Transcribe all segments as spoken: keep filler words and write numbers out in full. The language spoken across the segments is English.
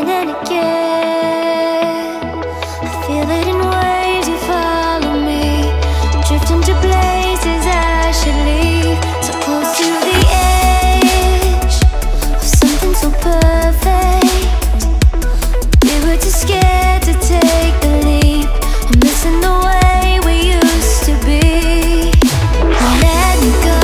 again and again. I feel it in waves you follow me, drifting to places I should leave. So close to the edge of something so perfect, we were too scared to take the leap. I'm missing the way we used to be. Let me go.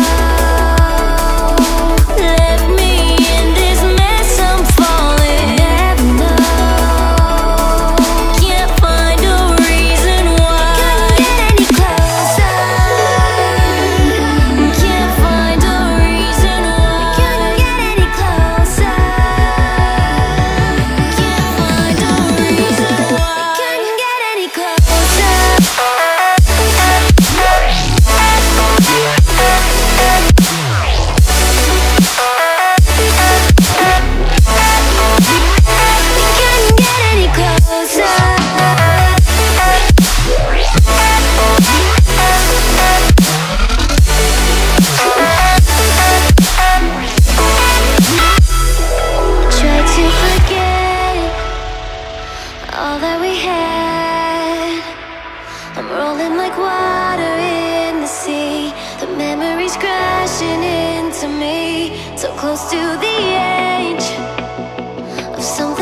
Crashing into me, so close to the edge of something.